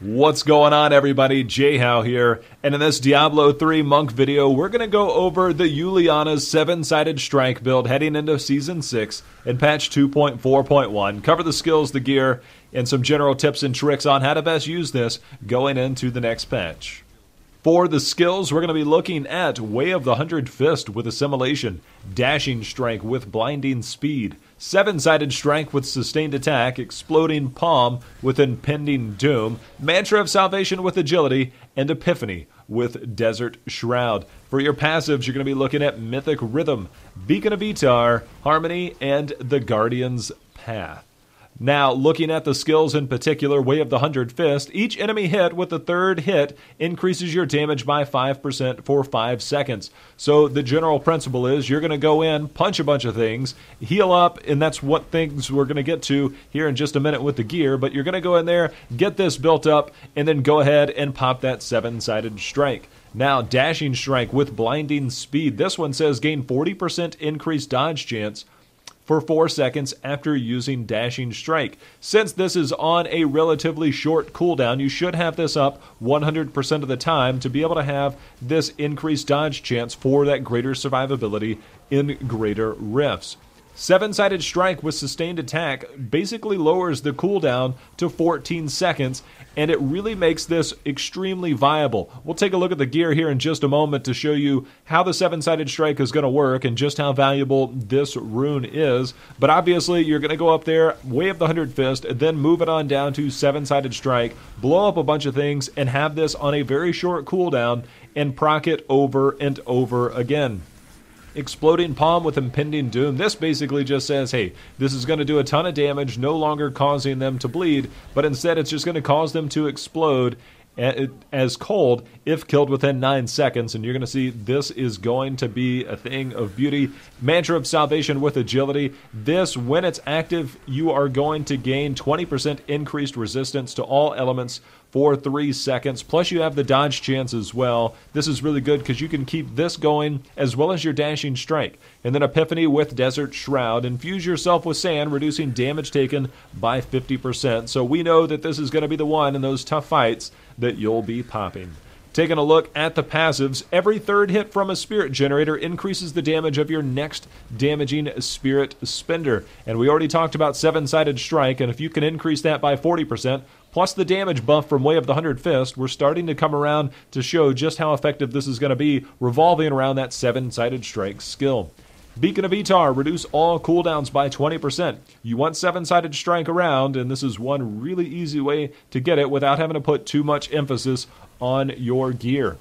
What's going on, everybody? Jhow here, and in this Diablo 3 Monk video, we're going to go over the Uliana's Seven-Sided Strike build heading into Season 6 in patch 2.4.1, cover the skills, the gear, and some general tips and tricks on how to best use this going into the next patch. For the skills, we're going to be looking at Way of the Hundred Fist with Assimilation, Dashing Strike with Blinding Speed, Seven-Sided Strike with Sustained Attack, Exploding Palm with Impending Doom, Mantra of Salvation with Agility, and Epiphany with Desert Shroud. For your passives, you're going to be looking at Mythic Rhythm, Beacon of Ytar, Harmony, and the Guardian's Path. Now, looking at the skills in particular, Way of the Hundred Fist, each enemy hit with the third hit increases your damage by 5% for 5 seconds. So the general principle is you're going to go in, punch a bunch of things, heal up, and that's what things we're going to get to here in just a minute with the gear, but you're going to go in there, get this built up, and then go ahead and pop that Seven-Sided Strike. Now, Dashing Strike with Blinding Speed. This one says gain 40% increased dodge chance for 4 seconds after using Dashing Strike. Since this is on a relatively short cooldown, you should have this up 100% of the time to be able to have this increased dodge chance for that greater survivability in greater rifts. Seven-Sided Strike with Sustained Attack basically lowers the cooldown to 14 seconds, and it really makes this extremely viable. We'll take a look at the gear here in just a moment to show you how the Seven-Sided Strike is going to work and just how valuable this rune is. But obviously, you're going to go up there, Way of the Hundred Fist, and then move it on down to Seven-Sided Strike, blow up a bunch of things, and have this on a very short cooldown and proc it over and over again. Exploding Palm with Impending Doom. This basically just says, hey, this is going to do a ton of damage, no longer causing them to bleed, but instead it's just going to cause them to explode as cold if killed within 9 seconds, and you're going to see this is going to be a thing of beauty. Mantra of Salvation with Agility. This, when it's active, you are going to gain 20% increased resistance to all elements for 3 seconds, plus you have the dodge chance as well. This is really good because you can keep this going as well as your Dashing Strike. And then Epiphany with Desert Shroud. Infuse yourself with sand, reducing damage taken by 50%. So we know that this is going to be the one in those tough fights that you'll be popping. Taking a look at the passives, every third hit from a spirit generator increases the damage of your next damaging spirit spender. And we already talked about Seven-Sided Strike, and if you can increase that by 40%, plus the damage buff from Way of the Hundred Fist, we're starting to come around to show just how effective this is going to be, revolving around that Seven-Sided Strike skill. Beacon of Ytar, reduce all cooldowns by 20%. You want Seven-Sided Strike around, and this is one really easy way to get it without having to put too much emphasis on your gear.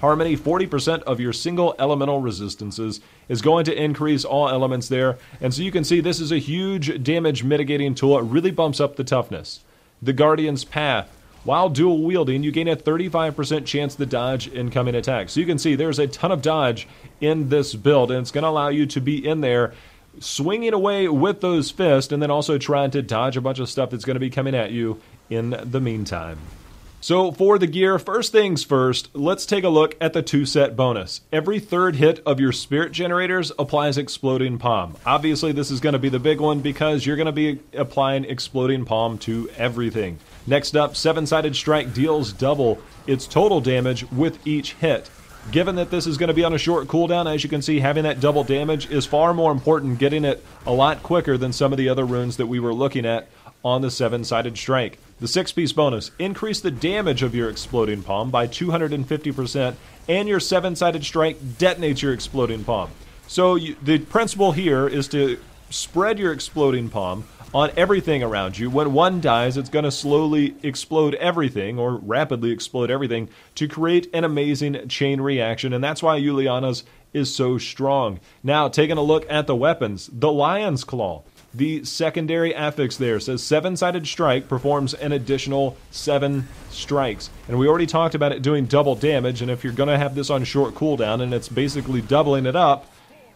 Harmony, 40% of your single elemental resistances is going to increase all elements there, and so you can see this is a huge damage mitigating tool. It really bumps up the toughness. The Guardian's Path. While dual wielding, you gain a 35% chance to dodge incoming attacks. So you can see there's a ton of dodge in this build, and it's going to allow you to be in there swinging away with those fists and then also trying to dodge a bunch of stuff that's going to be coming at you in the meantime. So for the gear, first things first, let's take a look at the 2-set bonus. Every third hit of your spirit generators applies Exploding Palm. Obviously, this is going to be the big one because you're going to be applying Exploding Palm to everything. Next up, Seven-Sided Strike deals double its total damage with each hit. Given that this is going to be on a short cooldown, as you can see, having that double damage is far more important, getting it a lot quicker than some of the other runes that we were looking at on the Seven-Sided Strike. The 6-piece bonus, increase the damage of your Exploding Palm by 250%, and your Seven-Sided Strike detonates your Exploding Palm. So the principle here is to spread your Exploding Palm on everything around you. When one dies, it's going to slowly explode everything, or rapidly explode everything, to create an amazing chain reaction, and that's why Uliana's is so strong. Now, taking a look at the weapons, the Lion's Claw. The secondary affix there says Seven-Sided Strike performs an additional 7 strikes. And we already talked about it doing double damage, and if you're going to have this on short cooldown and it's basically doubling it up,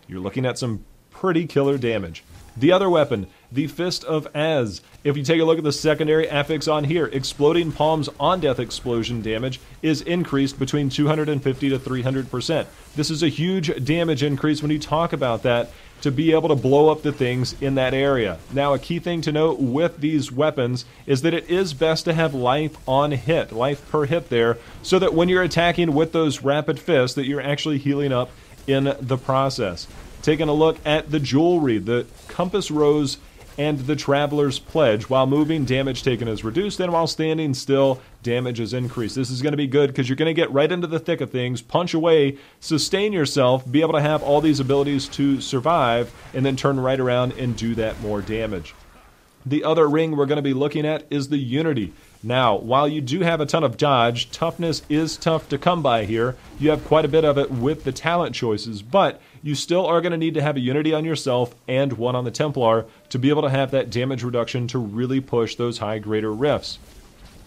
you're looking at some pretty killer damage. The other weapon, the Fist of Az. If you take a look at the secondary affix on here, Exploding Palm's on-death explosion damage is increased between 250 to 300%. This is a huge damage increase when you talk about that. to be able to blow up the things in that area. Now, a key thing to note with these weapons is that it is best to have life on hit, life per hit there, so that when you're attacking with those rapid fists that you're actually healing up in the process. Taking a look at the jewelry, the Compass Rose and the Traveler's Pledge. While moving, damage taken is reduced, and while standing still, damage is increased. This is going to be good because you're going to get right into the thick of things, punch away, sustain yourself, be able to have all these abilities to survive, and then turn right around and do that more damage. The other ring we're going to be looking at is the Unity. Now, while you do have a ton of dodge, toughness is tough to come by here. You have quite a bit of it with the talent choices, but you still are going to need to have a Unity on yourself and one on the Templar to be able to have that damage reduction to really push those high greater rifts.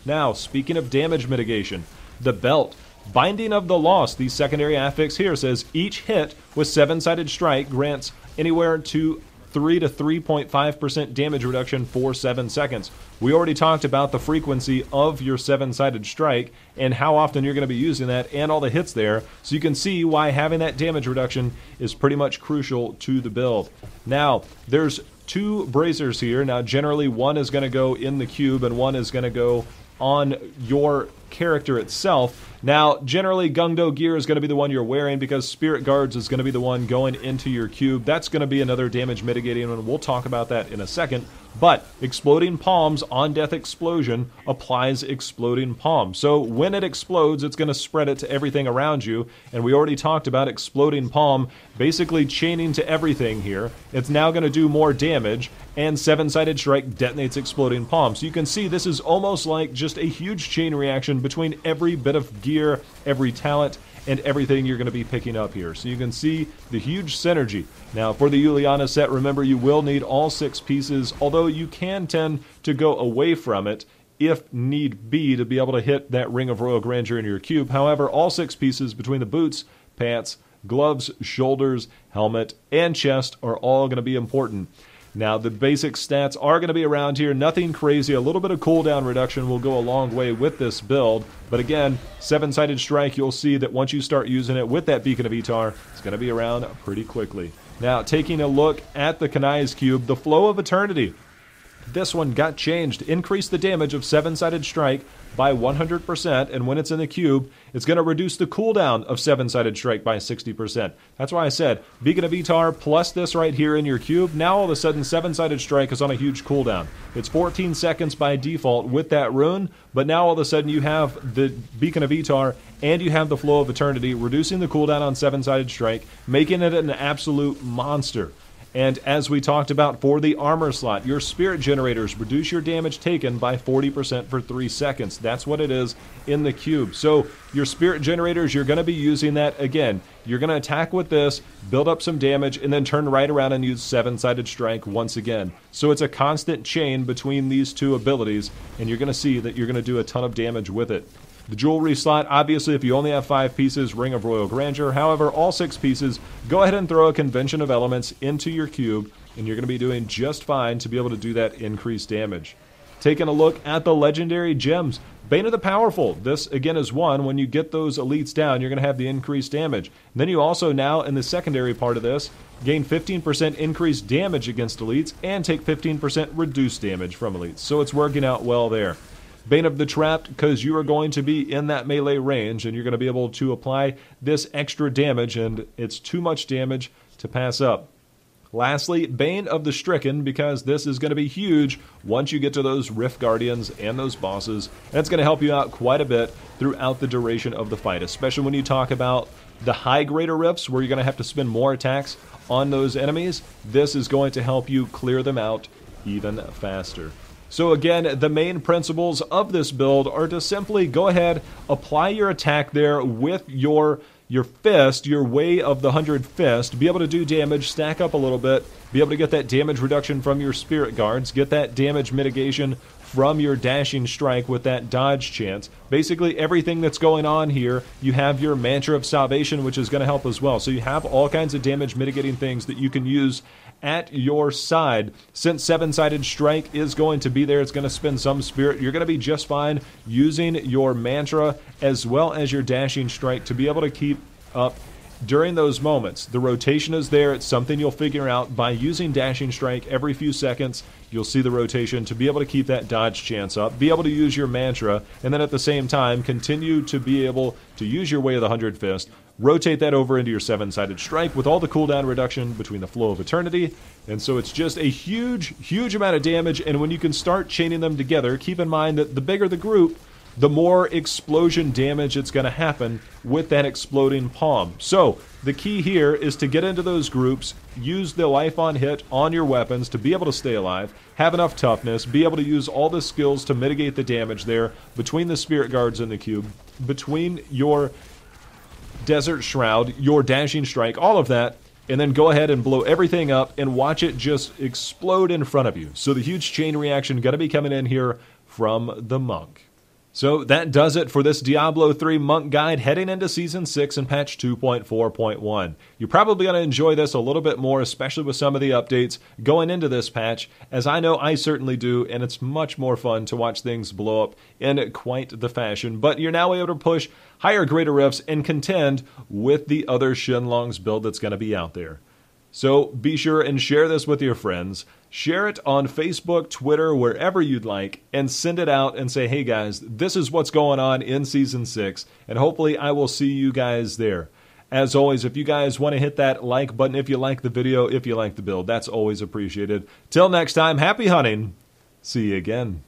Now, speaking of damage mitigation, the belt. Binding of the Lost, the secondary affix here, says each hit with Seven-Sided Strike grants anywhere to 3 to 3.5% damage reduction for 7 seconds. We already talked about the frequency of your Seven-Sided Strike and how often you're going to be using that and all the hits there, so you can see why having that damage reduction is pretty much crucial to the build. Now, there's 2 bracers here. Now, generally one is going to go in the cube and one is going to go on your character itself. Now, generally, Gungdo Gear is going to be the one you're wearing because Spirit Guards is going to be the one going into your cube. That's going to be another damage mitigating one. We'll talk about that in a second. But Exploding Palm's on-death explosion applies Exploding Palm. So when it explodes, it's going to spread it to everything around you. And we already talked about Exploding Palm basically chaining to everything here. It's now going to do more damage, and Seven-Sided Strike detonates Exploding Palm. So you can see this is almost like just a huge chain reaction between every bit of gear, every talent, and everything you're going to be picking up here. So you can see the huge synergy. Now, for the Uliana set, remember you will need all 6 pieces, although you can tend to go away from it if need be to be able to hit that Ring of Royal Grandeur in your cube. However, all 6 pieces between the boots, pants, gloves, shoulders, helmet, and chest are all going to be important. Now, the basic stats are going to be around here. Nothing crazy. A little bit of cooldown reduction will go a long way with this build. But again, Seven-Sided Strike, you'll see that once you start using it with that Beacon of Ytar, it's going to be around pretty quickly. Now, taking a look at the Kanai's Cube, the Flow of Eternity. This one got changed. Increase the damage of Seven-Sided Strike by 100%, and when it's in the cube, it's going to reduce the cooldown of Seven-Sided Strike by 60%. That's why I said Beacon of Ytar plus this right here in your cube. Now all of a sudden, Seven-Sided Strike is on a huge cooldown. It's 14 seconds by default with that rune, but now all of a sudden you have the Beacon of Ytar and you have the Flow of Eternity, reducing the cooldown on Seven-Sided Strike, making it an absolute monster. And as we talked about for the armor slot, your spirit generators reduce your damage taken by 40% for 3 seconds. That's what it is in the cube. So your spirit generators, you're going to be using that again. You're going to attack with this, build up some damage, and then turn right around and use Seven-Sided Strike once again. So it's a constant chain between these 2 abilities, and you're going to see that you're going to do a ton of damage with it. The jewelry slot, obviously, if you only have 5 pieces, Ring of Royal Grandeur. However, all 6 pieces, go ahead and throw a Convention of Elements into your cube, and you're going to be doing just fine to be able to do that increased damage. Taking a look at the legendary gems. Bane of the Powerful. This, again, is one. When you get those elites down, you're going to have the increased damage. And then you also now, in the secondary part of this, gain 15% increased damage against elites and take 15% reduced damage from elites. So it's working out well there. Bane of the Trapped, because you are going to be in that melee range and you're going to be able to apply this extra damage, and it's too much damage to pass up. Lastly, Bane of the Stricken, because this is going to be huge once you get to those Rift Guardians and those bosses. That's going to help you out quite a bit throughout the duration of the fight, especially when you talk about the high greater rifts where you're going to have to spend more attacks on those enemies. This is going to help you clear them out even faster. So again, the main principles of this build are to simply go ahead, apply your attack there with your fist, your Way of the Hundred Fist, be able to do damage, stack up a little bit, be able to get that damage reduction from your Spirit Guards, get that damage mitigation from your Dashing Strike with that dodge chance. Basically everything that's going on here, you have your Mantra of Salvation, which is going to help as well. So you have all kinds of damage mitigating things that you can use at your side. Since Seven-Sided Strike is going to be there, it's going to spend some spirit. You're going to be just fine using your Mantra as well as your Dashing Strike to be able to keep up During those moments, the rotation is there. It's something you'll figure out by using Dashing Strike every few seconds. You'll see the rotation to be able to keep that dodge chance up, be able to use your mantra, and then at the same time, continue to be able to use your Way of the Hundred Fist, rotate that over into your Seven-Sided Strike with all the cooldown reduction between the Flow of Eternity. And so it's just a huge, huge amount of damage, and when you can start chaining them together, keep in mind that the bigger the group, the more explosion damage it's going to happen with that Exploding Palm. So the key here is to get into those groups, use the life on hit on your weapons to be able to stay alive, have enough toughness, be able to use all the skills to mitigate the damage there between the Spirit Guards in the cube, between your Desert Shroud, your Dashing Strike, all of that, and then go ahead and blow everything up and watch it just explode in front of you. So the huge chain reaction going to be coming in here from the Monk. So that does it for this Diablo 3 Monk Guide heading into Season 6 and Patch 2.4.1. You're probably going to enjoy this a little bit more, especially with some of the updates going into this patch, as I know I certainly do, and it's much more fun to watch things blow up in quite the fashion. But you're now able to push higher, greater rifts and contend with the other Shenlong's build that's going to be out there. So be sure and share this with your friends. Share it on Facebook, Twitter, wherever you'd like, and send it out and say, hey guys, this is what's going on in Season 6, and hopefully I will see you guys there. As always, if you guys want to hit that like button, if you like the video, if you like the build, that's always appreciated. Till next time, happy hunting. See you again.